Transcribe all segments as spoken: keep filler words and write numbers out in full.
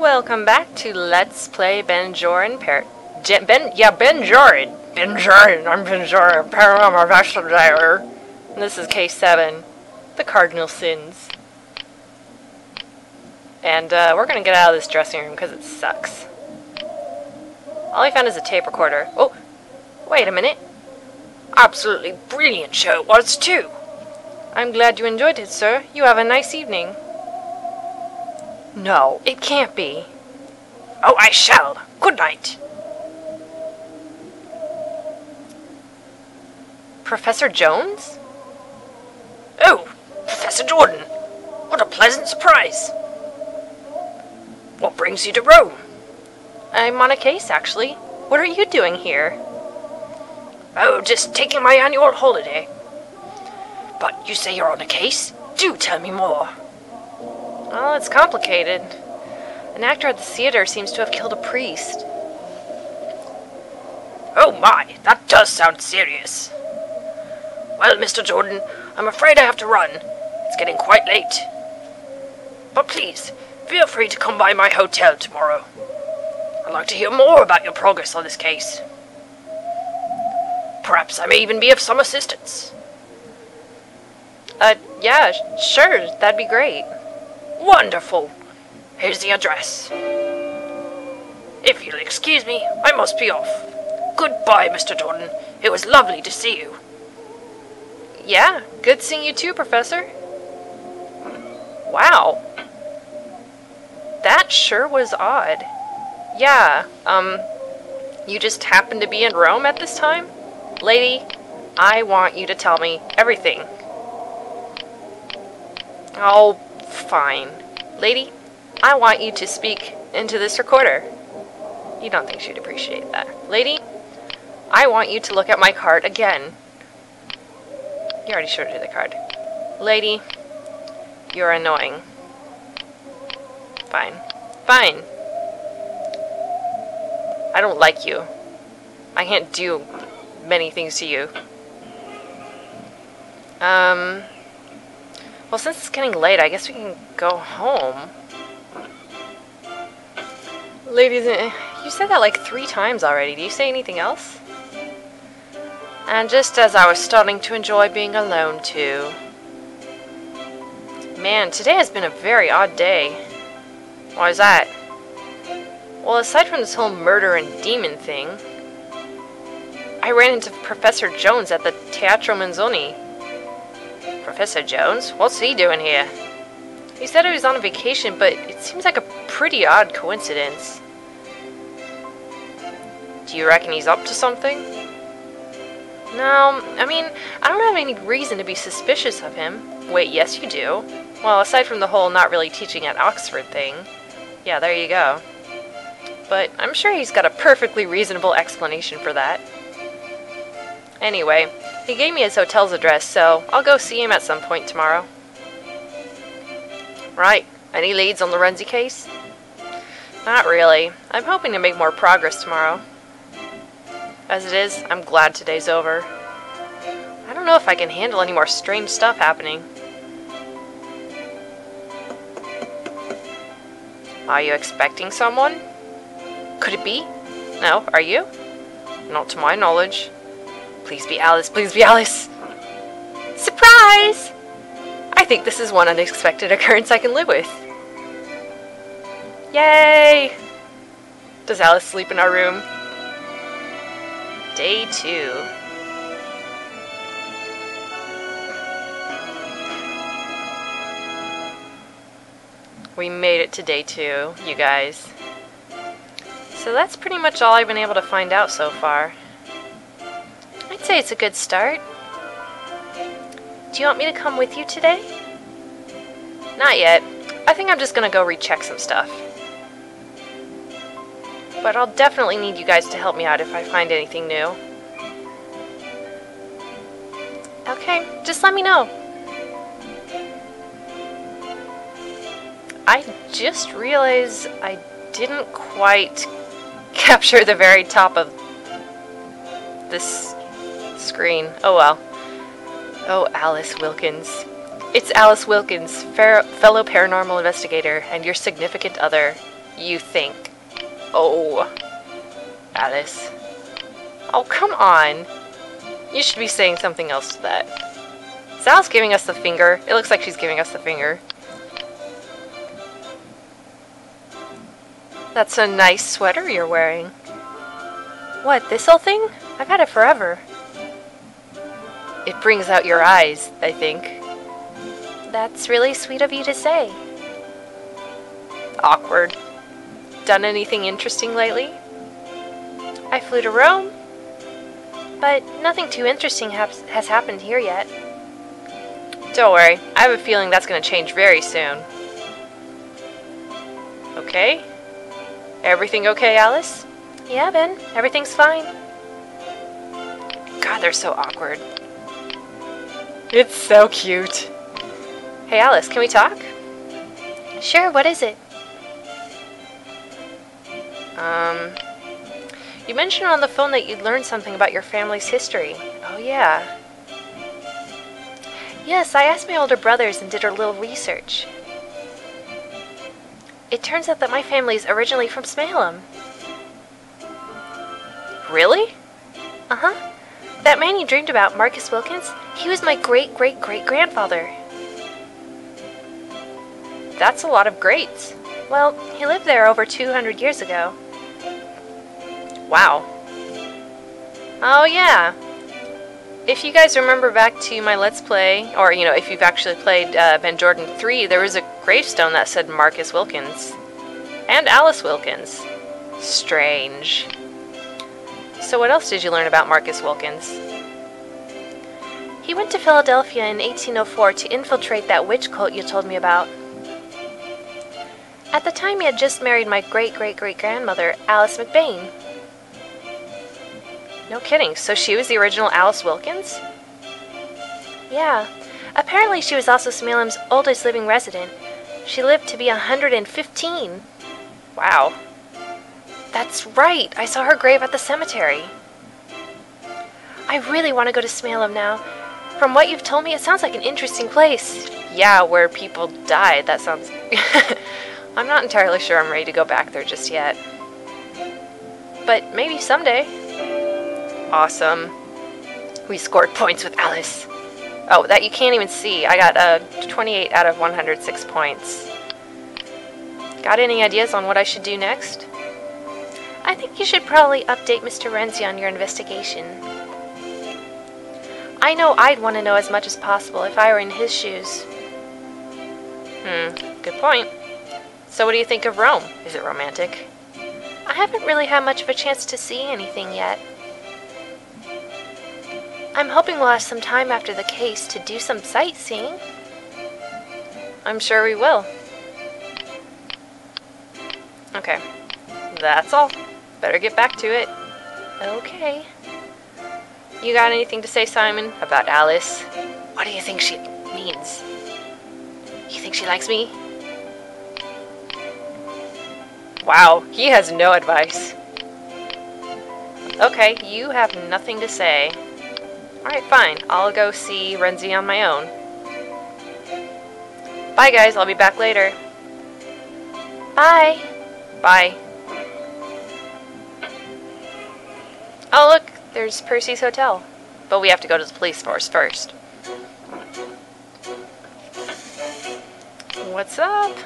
Welcome back to Let's Play Ben Jordan. Per Je Ben, yeah, Ben Jordan. Ben Jordan. I'm Ben Jordan, paranormal investigator. And this is Case seven, The Cardinal Sins. And uh, we're gonna get out of this dressing room because it sucks. All I found is a tape recorder. Oh, wait a minute. Absolutely brilliant show it was too. I'm glad you enjoyed it, sir. You have a nice evening. No, it can't be. Oh, I shall. Good night. Professor Jones? Oh, Professor Jordan. What a pleasant surprise. What brings you to Rome? I'm on a case, actually. What are you doing here? Oh, just taking my annual holiday. But you say you're on a case? Do tell me more. Well, it's complicated. An actor at the theater seems to have killed a priest. Oh my, that does sound serious. Well, Mister Jordan, I'm afraid I have to run. It's getting quite late. But please, feel free to come by my hotel tomorrow. I'd like to hear more about your progress on this case. Perhaps I may even be of some assistance. Uh, yeah, sure, that'd be great. Wonderful! Here's the address. If you'll excuse me, I must be off. Goodbye, Mister Jordan. It was lovely to see you. Yeah, good seeing you too, Professor. Wow. That sure was odd. Yeah, um, you just happened to be in Rome at this time? Lady, I want you to tell me everything. Oh, fine. Lady, I want you to speak into this recorder. You don't think she'd appreciate that. Lady, I want you to look at my card again. You already showed her the card. Lady, you're annoying. Fine. Fine. I don't like you. I can't do many things to you. Um... Well, since it's getting late, I guess we can go home. Ladies, you said that like three times already. Do you say anything else? And just as I was starting to enjoy being alone, too. Man, today has been a very odd day. Why is that? Well, aside from this whole murder and demon thing, I ran into Professor Jones at the Teatro Manzoni. Professor Jones? What's he doing here? He said he was on a vacation, but it seems like a pretty odd coincidence. Do you reckon he's up to something? No, I mean, I don't have any reason to be suspicious of him. Wait, yes you do. Well, aside from the whole not really teaching at Oxford thing. Yeah, there you go. But I'm sure he's got a perfectly reasonable explanation for that. Anyway, he gave me his hotel's address, so I'll go see him at some point tomorrow. Right, any leads on the Renzi case? Not really. I'm hoping to make more progress tomorrow. As it is, I'm glad today's over. I don't know if I can handle any more strange stuff happening. Are you expecting someone? Could it be? No, are you? Not to my knowledge. Please be Alice, please be Alice! Surprise! I think this is one unexpected occurrence I can live with. Yay! Does Alice sleep in our room? Day two. We made it to day two, you guys. So that's pretty much all I've been able to find out so far. I'd say it's a good start. Do you want me to come with you today? Not yet. I think I'm just gonna go recheck some stuff. But I'll definitely need you guys to help me out if I find anything new. Okay, just let me know. I just realized I didn't quite capture the very top of this screen. Oh well. Oh, Alice Wilkins. It's Alice Wilkins, fellow paranormal investigator, and your significant other. you think, oh, Alice. Oh, come on. You should be saying something else to that. Is Alice giving us the finger? It looks like she's giving us the finger. That's a nice sweater you're wearing. What, this old thing? I've had it forever. It brings out your eyes, I think. That's really sweet of you to say. Awkward. Done anything interesting lately? I flew to Rome, but nothing too interesting ha has happened here yet. Don't worry, I have a feeling that's going to change very soon. Okay? Everything okay, Alice? Yeah, Ben. Everything's fine. God, they're so awkward. It's so cute. Hey, Alice, can we talk? Sure, what is it? Um, you mentioned on the phone that you'd learned something about your family's history. Oh, yeah. Yes, I asked my older brothers and did a little research. It turns out that my family's originally from Smaylem. Really? Uh-huh. That man you dreamed about, Marcus Wilkins, he was my great-great-great-grandfather. That's a lot of greats. Well, he lived there over two hundred years ago. Wow. Oh, yeah. If you guys remember back to my Let's Play, or, you know, if you've actually played uh, Ben Jordan three, there was a gravestone that said Marcus Wilkins. And Alice Wilkins. Strange. So what else did you learn about Marcus Wilkins? He went to Philadelphia in eighteen oh four to infiltrate that witch cult you told me about. At the time, he had just married my great-great-great-grandmother, Alice McBain. No kidding, so she was the original Alice Wilkins? Yeah. Apparently she was also Smalem's oldest living resident. She lived to be one hundred fifteen. Wow. That's right, I saw her grave at the cemetery. I really want to go to Smaylem now. From what you've told me, it sounds like an interesting place. Yeah, where people died, that sounds... I'm not entirely sure I'm ready to go back there just yet. But maybe someday. Awesome. We scored points with Alice. Oh, that you can't even see. I got uh, twenty-eight out of one hundred six points. Got any ideas on what I should do next? I think you should probably update Mister Renzi on your investigation. I know I'd want to know as much as possible if I were in his shoes. Hmm, good point. So what do you think of Rome? Is it romantic? I haven't really had much of a chance to see anything yet. I'm hoping we'll have some time after the case to do some sightseeing. I'm sure we will. Okay, that's all. Better get back to it. Okay. You got anything to say, Simon, about Alice? What do you think she means? You think she likes me? Wow, he has no advice. Okay, you have nothing to say. Alright, fine. I'll go see Renzi on my own. Bye, guys. I'll be back later. Bye. Bye. Oh, look. There's Percy's Hotel. But we have to go to the police force first. What's up?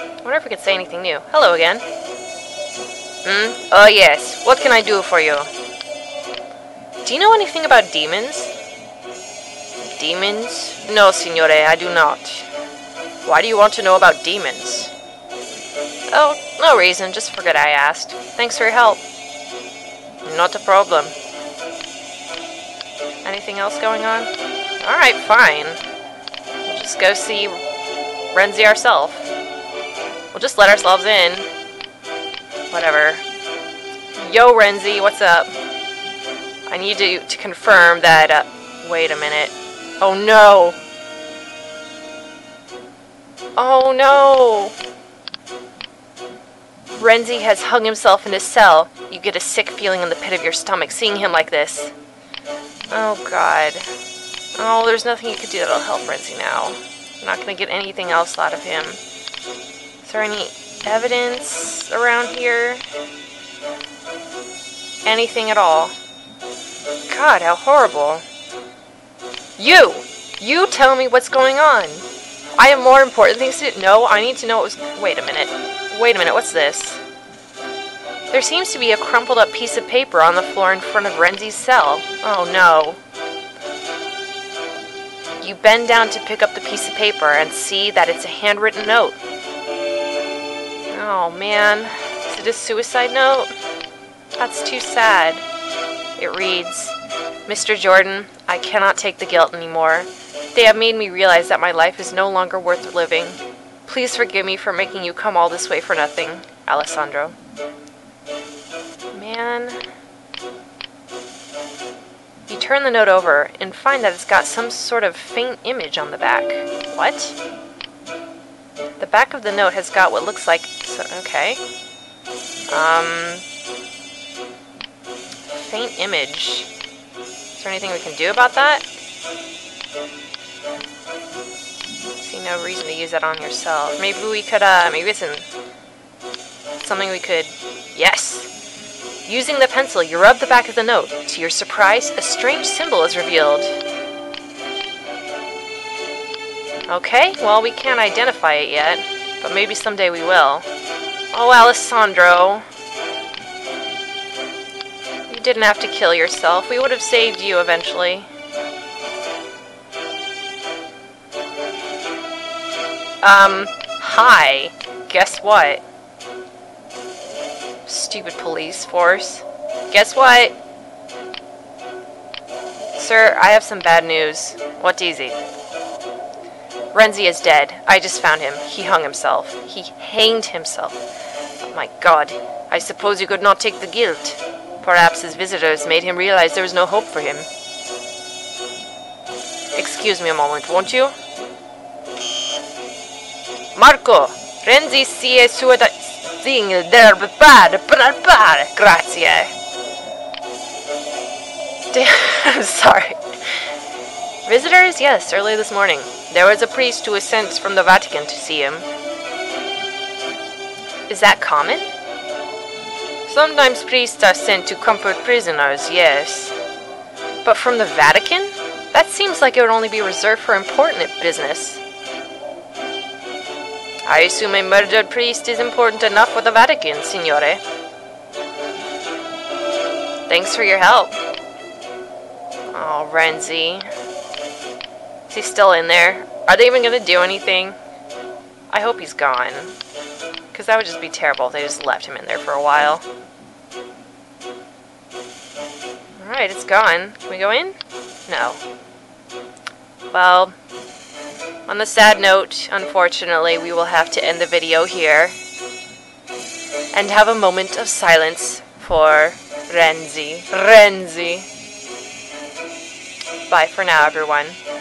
I wonder if we could say anything new. Hello again. Hmm? Oh yes. What can I do for you? Do you know anything about demons? Demons? No, signore, I do not. Why do you want to know about demons? Oh, no reason. Just forget I asked. Thanks for your help. Not a problem. Anything else going on? Alright, fine. We'll just go see Renzi ourselves. We'll just let ourselves in. Whatever. Yo, Renzi, what's up? I need to, to confirm that, uh, wait a minute. Oh, no. Oh, no. Renzi has hung himself in his cell. You get a sick feeling in the pit of your stomach seeing him like this. Oh, God. Oh, there's nothing you could do that'll help Renzi now. I'm not going to get anything else out of him. Is there any evidence around here? Anything at all? God, how horrible. You! You tell me what's going on! I have more important things to do. No, I need to know what was... Wait a minute. Wait a minute, what's this? There seems to be a crumpled up piece of paper on the floor in front of Renzi's cell. Oh no. You bend down to pick up the piece of paper and see that it's a handwritten note. Oh man. Is it a suicide note? That's too sad. It reads, Mister Jordan, I cannot take the guilt anymore. They have made me realize that my life is no longer worth living. Please forgive me for making you come all this way for nothing. Alessandro. Man. You turn the note over and find that it's got some sort of faint image on the back. What? The back of the note has got what looks like... So, okay. Um... Faint image. Is there anything we can do about that? See no reason to use that on yourself. Maybe we could, uh, maybe it's in something we could... Yes! Using the pencil, you rub the back of the note. To your surprise, a strange symbol is revealed. Okay, well, we can't identify it yet, but maybe someday we will. Oh, Alessandro! You didn't have to kill yourself. We would have saved you eventually. Um, hi. Guess what? Stupid police force. Guess what? Sir, I have some bad news. What's easy? Renzi is dead. I just found him. He hung himself. He hanged himself. Oh my god. I suppose you could not take the guilt. Perhaps his visitors made him realize there was no hope for him. Excuse me a moment, won't you? Marco, Renzi si è suicidato del bar, bar, bar, grazie. Damn, I'm sorry. Visitors? Yes, early this morning. There was a priest who was sent from the Vatican to see him. Is that common? Sometimes priests are sent to comfort prisoners, yes. But from the Vatican? That seems like it would only be reserved for important business. I assume a murdered priest is important enough for the Vatican, signore. Thanks for your help. Oh, Renzi. Is he still in there? Are they even going to do anything? I hope he's gone. Because that would just be terrible if they just left him in there for a while. Alright, it's gone. Can we go in? No. Well... On the sad note, unfortunately, we will have to end the video here and have a moment of silence for Renzi. Renzi! Bye for now, everyone.